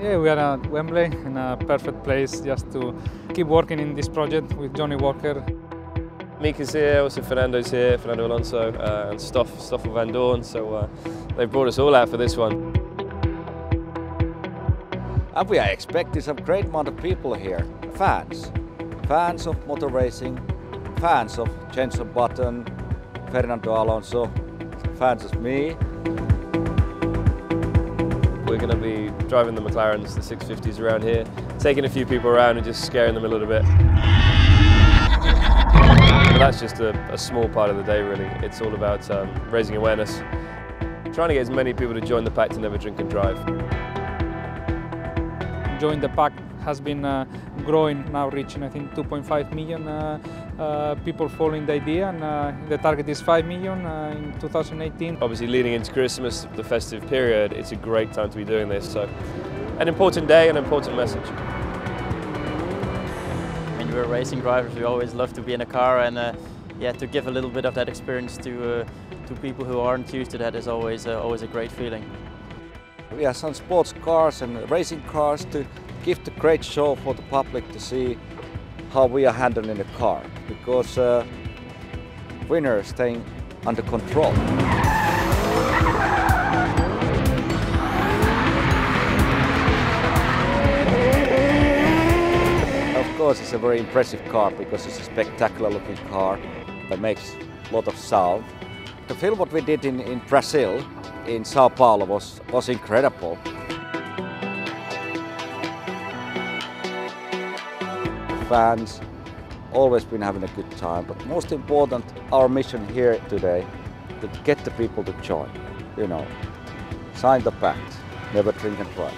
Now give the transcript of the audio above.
Yeah, we are at Wembley, in a perfect place just to keep working in this project with Johnnie Walker. Mika's here, also Fernando's here, Fernando Alonso and Stoffel Vandoorne, so they've brought us all out for this one. And we are expecting some great amount of people here, fans of motor racing, fans of Jenson Button, Fernando Alonso, fans of me. We're going to be driving the McLarens, the 650s around here, taking a few people around and just scaring them a little bit. But that's just a small part of the day really. It's all about raising awareness, trying to get as many people to join the pact to never drink and drive. Join the Pact has been growing, now reaching I think 2.5 million people following the idea, and the target is 5 million in 2018. Obviously leading into Christmas, the festive period, it's a great time to be doing this, so an important day, an important message. When we're racing drivers, we always love to be in a car, and yeah, to give a little bit of that experience to people who aren't used to that is always a great feeling. We have some sports cars and racing cars to give the great show for the public to see how we are handling the car, because winners staying under control. Of course it's a very impressive car because it's a spectacular looking car that makes a lot of sound. The film what we did in Brazil, in São Paulo, was incredible. Fans always been having a good time, but most important, our mission here today, to get the people to join, you know, sign the pact, never drink and drive.